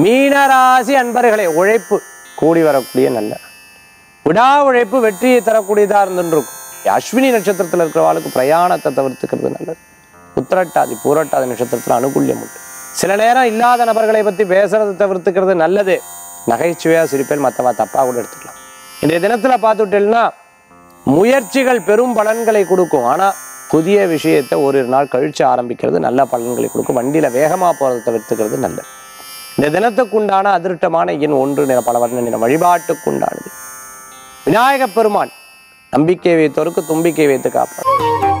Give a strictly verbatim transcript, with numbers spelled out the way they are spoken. மீன ராசி அன்பர்களே, உழைப்பு கூடி வரக்கூடிய நல்ல விடா உழைப்பு வெற்றியை தரக்கூடியதாக இருந்துருக்கும். அஸ்வினி நட்சத்திரத்தில் இருக்கிறவாளுக்கு பிரயாணத்தை தவிர்த்துக்கிறது நல்லது. உத்திரட்டாதி பூரட்டாதி நட்சத்திரத்தில் அனுகூல்யம் உண்டு. சில நேரம் இல்லாத நபர்களை பற்றி பேசுறது தவிர்த்துக்கிறது நல்லது. நகைச்சுவையாக சிரிப்பேல் மற்றவா தப்பாக கூட எடுத்துக்கலாம். இன்றைய தினத்தில் பார்த்துட்டேன்னா முயற்சிகள் பெரும் பலன்களை கொடுக்கும். ஆனால் புதிய விஷயத்தை ஒரு நாள் கழித்து ஆரம்பிக்கிறது நல்ல பலன்களை கொடுக்கும். வண்டியில் வேகமாக போகிறத தவிர்த்துக்கிறது நல்லது. இந்த தினத்துக்குண்டான அதிருஷ்டமான எண் ஒன்று, நிற பல வர்ண நிற, வழிபாட்டுக்குண்டானது விநாயகப் பெருமான். நம்பிக்கை வைத்தோருக்கு தும்பிக்கை வைத்து காப்பார்.